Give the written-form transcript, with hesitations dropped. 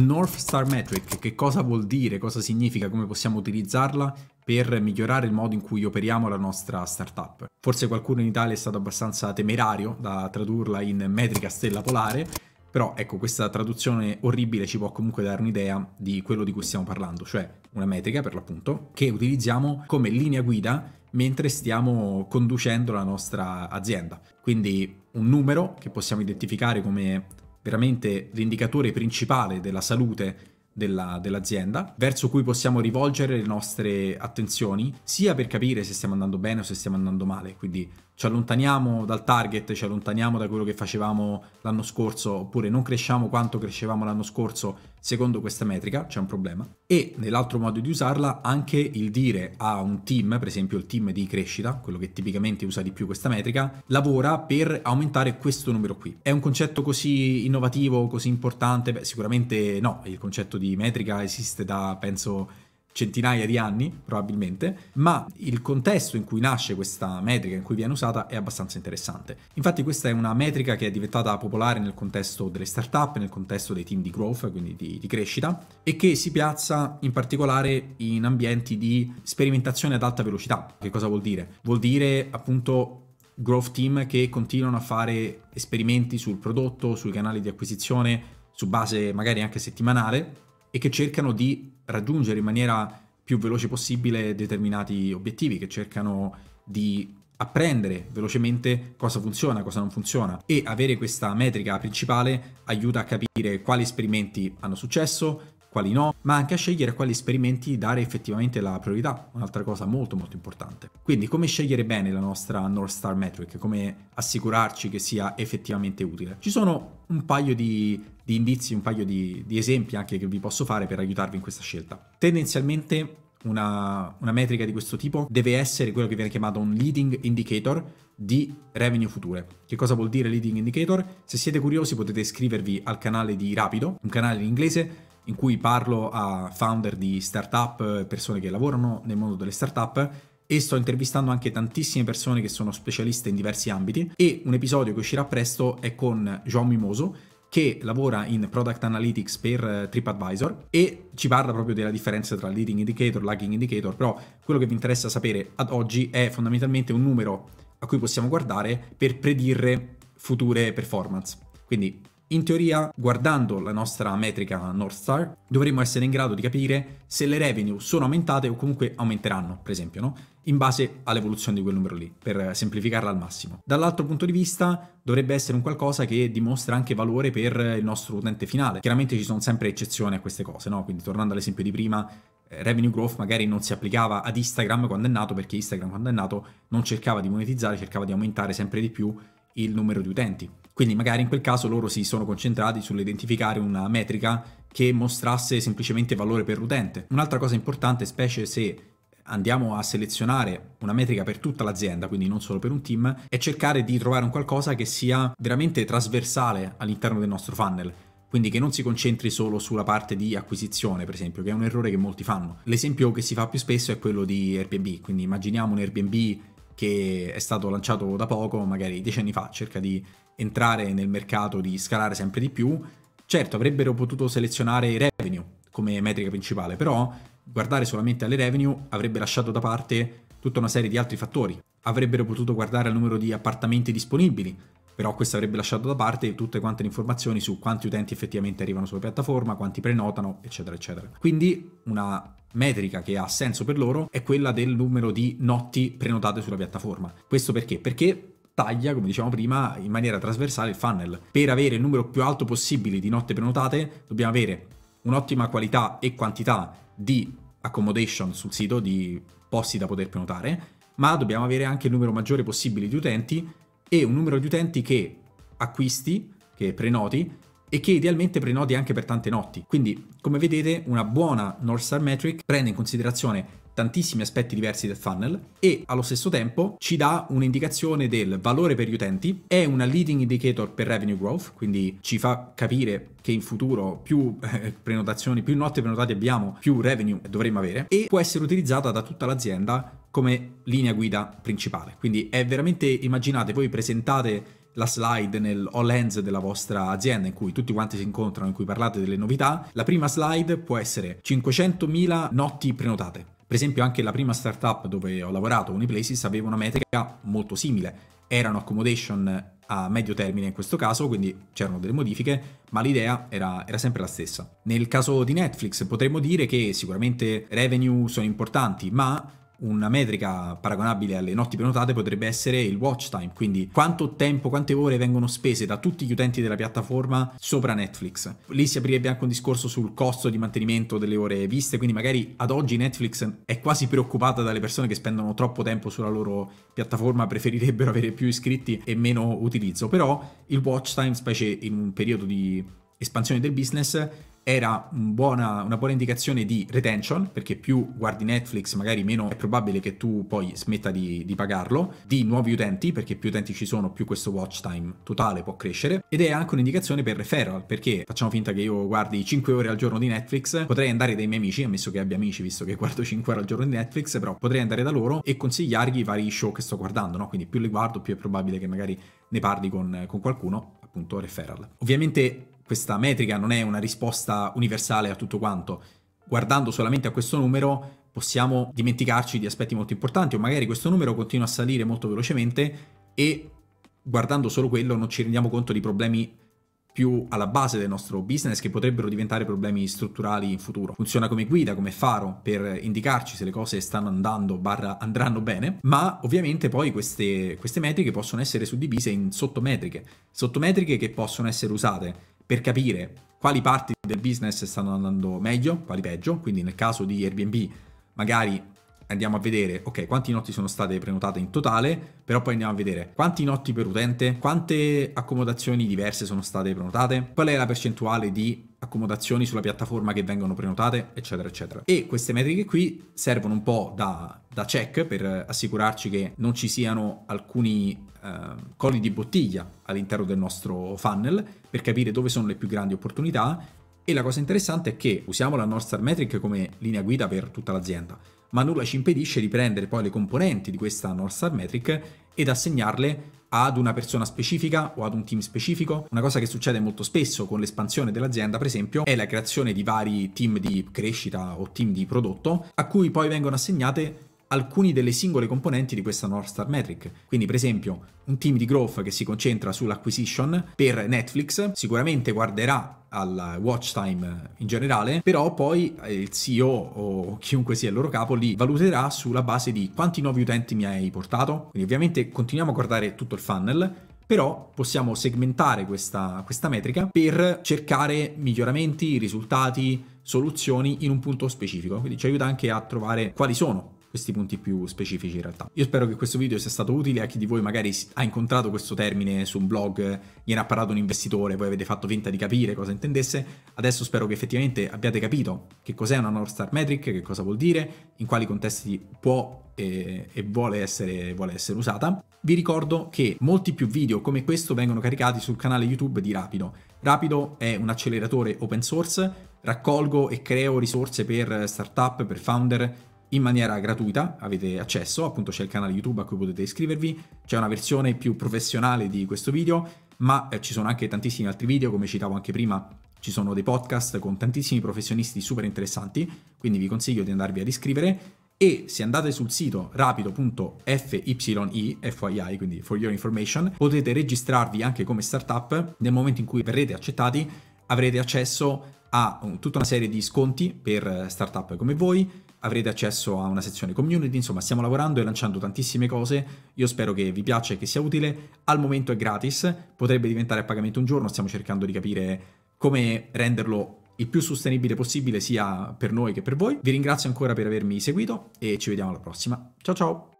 North Star Metric, che cosa vuol dire, cosa significa, come possiamo utilizzarla per migliorare il modo in cui operiamo la nostra startup. Forse qualcuno in Italia è stato abbastanza temerario da tradurla in metrica stella polare, però ecco, questa traduzione orribile ci può comunque dare un'idea di quello di cui stiamo parlando, cioè una metrica per l'appunto che utilizziamo come linea guida mentre stiamo conducendo la nostra azienda. Quindi un numero che possiamo identificare come veramente l'indicatore principale della salute dell'azienda, verso cui possiamo rivolgere le nostre attenzioni, sia per capire se stiamo andando bene o se stiamo andando male, quindi ci allontaniamo dal target, ci allontaniamo da quello che facevamo l'anno scorso, oppure non cresciamo quanto crescevamo l'anno scorso, secondo questa metrica c'è un problema. E nell'altro modo di usarla anche il dire a un team, per esempio il team di crescita, quello che tipicamente usa di più questa metrica, lavora per aumentare questo numero qui. È un concetto così innovativo, così importante? Beh, sicuramente no, il concetto di metrica esiste da, penso, centinaia di anni probabilmente, ma il contesto in cui nasce questa metrica, in cui viene usata, è abbastanza interessante. Infatti questa è una metrica che è diventata popolare nel contesto delle startup, nel contesto dei team di growth, quindi di crescita, e che si piazza in particolare in ambienti di sperimentazione ad alta velocità. Che cosa vuol dire? Vuol dire appunto growth team che continuano a fare esperimenti sul prodotto, sui canali di acquisizione, su base magari anche settimanale, e che cercano di raggiungere in maniera più veloce possibile determinati obiettivi, che cercano di apprendere velocemente cosa funziona, cosa non funziona, e avere questa metrica principale aiuta a capire quali esperimenti hanno successo, quali no, ma anche a scegliere a quali esperimenti dare effettivamente la priorità, un'altra cosa molto molto importante. Quindi come scegliere bene la nostra North Star Metric, come assicurarci che sia effettivamente utile? Ci sono un paio di indizi, un paio di esempi anche che vi posso fare per aiutarvi in questa scelta. Tendenzialmente una metrica di questo tipo deve essere quello che viene chiamato un leading indicator di revenue future. Che cosa vuol dire leading indicator? Se siete curiosi potete iscrivervi al canale di Rapido, un canale in inglese in cui parlo a founder di startup, persone che lavorano nel mondo delle startup, e sto intervistando anche tantissime persone che sono specialiste in diversi ambiti, e un episodio che uscirà presto è con João Mimoso, che lavora in Product Analytics per TripAdvisor, e ci parla proprio della differenza tra leading indicator e lagging indicator, però quello che vi interessa sapere ad oggi è fondamentalmente un numero a cui possiamo guardare per predire future performance. Quindi in teoria, guardando la nostra metrica North Star, dovremmo essere in grado di capire se le revenue sono aumentate o comunque aumenteranno, per esempio, no? In base all'evoluzione di quel numero lì, per semplificarla al massimo. Dall'altro punto di vista, dovrebbe essere un qualcosa che dimostra anche valore per il nostro utente finale. Chiaramente ci sono sempre eccezioni a queste cose, no? Quindi tornando all'esempio di prima, revenue growth magari non si applicava ad Instagram quando è nato, perché Instagram quando è nato non cercava di monetizzare, cercava di aumentare sempre di più il numero di utenti. Quindi magari in quel caso loro si sono concentrati sull'identificare una metrica che mostrasse semplicemente valore per l'utente. Un'altra cosa importante, specie se andiamo a selezionare una metrica per tutta l'azienda, quindi non solo per un team, è cercare di trovare un qualcosa che sia veramente trasversale all'interno del nostro funnel. Quindi che non si concentri solo sulla parte di acquisizione, per esempio, che è un errore che molti fanno. L'esempio che si fa più spesso è quello di Airbnb, quindi immaginiamo un Airbnb che è stato lanciato da poco, magari 10 anni fa, cerca di entrare nel mercato, di scalare sempre di più. Certo, avrebbero potuto selezionare revenue come metrica principale, però guardare solamente alle revenue avrebbe lasciato da parte tutta una serie di altri fattori. Avrebbero potuto guardare al numero di appartamenti disponibili, però questo avrebbe lasciato da parte tutte quante le informazioni su quanti utenti effettivamente arrivano sulla piattaforma, quanti prenotano, eccetera eccetera. Quindi una metrica che ha senso per loro è quella del numero di notti prenotate sulla piattaforma. Questo perché? Perché taglia, come dicevamo prima, in maniera trasversale il funnel. Per avere il numero più alto possibile di notti prenotate dobbiamo avere un'ottima qualità e quantità di accommodation sul sito, di posti da poter prenotare, ma dobbiamo avere anche il numero maggiore possibile di utenti, e un numero di utenti che acquisti, che prenoti, e che idealmente prenoti anche per tante notti. Quindi, come vedete, una buona North Star Metric prende in considerazione tantissimi aspetti diversi del funnel e allo stesso tempo ci dà un'indicazione del valore per gli utenti, è una leading indicator per revenue growth, quindi ci fa capire che in futuro più prenotazioni, più notti prenotate abbiamo, più revenue dovremmo avere, e può essere utilizzata da tutta l'azienda come linea guida principale. Quindi è veramente, immaginate, voi presentate la slide nell'All Hands della vostra azienda in cui tutti quanti si incontrano, in cui parlate delle novità, la prima slide può essere 500.000 notti prenotate. Per esempio anche la prima startup dove ho lavorato, Uniplaces, aveva una metrica molto simile. Erano accommodation a medio termine in questo caso, quindi c'erano delle modifiche, ma l'idea era sempre la stessa. Nel caso di Netflix potremmo dire che sicuramente revenue sono importanti, ma una metrica paragonabile alle notti prenotate potrebbe essere il watch time, quindi quanto tempo, quante ore vengono spese da tutti gli utenti della piattaforma sopra Netflix. Lì si aprirebbe anche un discorso sul costo di mantenimento delle ore viste, quindi magari ad oggi Netflix è quasi preoccupata dalle persone che spendono troppo tempo sulla loro piattaforma, preferirebbero avere più iscritti e meno utilizzo, però il watch time, specie in un periodo di espansione del business, era una buona indicazione di retention, perché più guardi Netflix magari meno è probabile che tu poi smetta di pagarlo, di nuovi utenti, perché più utenti ci sono più questo watch time totale può crescere, ed è anche un'indicazione per referral, perché facciamo finta che io guardi 5 ore al giorno di Netflix, potrei andare dai miei amici, ammesso che abbia amici visto che guardo 5 ore al giorno di Netflix, però potrei andare da loro e consigliargli i vari show che sto guardando, no? Quindi più li guardo più è probabile che magari ne parli con qualcuno, appunto referral. Ovviamente questa metrica non è una risposta universale a tutto quanto. Guardando solamente a questo numero possiamo dimenticarci di aspetti molto importanti, o magari questo numero continua a salire molto velocemente e guardando solo quello non ci rendiamo conto di problemi più alla base del nostro business che potrebbero diventare problemi strutturali in futuro. Funziona come guida, come faro per indicarci se le cose stanno andando / andranno bene, ma ovviamente poi queste metriche possono essere suddivise in sottometriche, sottometriche che possono essere usate per capire quali parti del business stanno andando meglio, quali peggio. Quindi nel caso di Airbnb magari andiamo a vedere, ok, quante notti sono state prenotate in totale, però poi andiamo a vedere quanti notti per utente, quante accomodazioni diverse sono state prenotate, qual è la percentuale di accomodazioni sulla piattaforma che vengono prenotate, eccetera eccetera. E queste metriche qui servono un po' da check per assicurarci che non ci siano alcuni colli di bottiglia all'interno del nostro funnel, per capire dove sono le più grandi opportunità. E la cosa interessante è che usiamo la North Star Metric come linea guida per tutta l'azienda, ma nulla ci impedisce di prendere poi le componenti di questa North Star Metric ed assegnarle ad una persona specifica o ad un team specifico. Una cosa che succede molto spesso con l'espansione dell'azienda, per esempio, è la creazione di vari team di crescita o team di prodotto a cui poi vengono assegnate alcune delle singole componenti di questa North Star Metric. Quindi per esempio un team di growth che si concentra sull'acquisition per Netflix sicuramente guarderà al watch time in generale, però poi il CEO o chiunque sia il loro capo li valuterà sulla base di quanti nuovi utenti mi hai portato. Quindi ovviamente continuiamo a guardare tutto il funnel, però possiamo segmentare questa metrica per cercare miglioramenti, risultati, soluzioni in un punto specifico. Quindi ci aiuta anche a trovare quali sono questi punti più specifici in realtà. Io spero che questo video sia stato utile a chi di voi magari ha incontrato questo termine su un blog, gliene ha parlato un investitore, voi avete fatto finta di capire cosa intendesse. Adesso spero che effettivamente abbiate capito che cos'è una North Star Metric, che cosa vuol dire, in quali contesti può e vuole essere usata. Vi ricordo che molti più video come questo vengono caricati sul canale YouTube di Rapido. Rapido è un acceleratore open source, raccolgo e creo risorse per startup, per founder, in maniera gratuita. Avete accesso, appunto c'è il canale YouTube a cui potete iscrivervi, c'è una versione più professionale di questo video, ma ci sono anche tantissimi altri video, come citavo anche prima, ci sono dei podcast con tantissimi professionisti super interessanti, quindi vi consiglio di andarvi ad iscrivere. E se andate sul sito rapido.fyi, quindi for your information, potete registrarvi anche come startup. Nel momento in cui verrete accettati avrete accesso a tutta una serie di sconti per startup come voi, avrete accesso a una sezione community, insomma stiamo lavorando e lanciando tantissime cose. Io spero che vi piaccia e che sia utile. Al momento è gratis, potrebbe diventare a pagamento un giorno, stiamo cercando di capire come renderlo il più sostenibile possibile sia per noi che per voi. Vi ringrazio ancora per avermi seguito e ci vediamo alla prossima. Ciao ciao!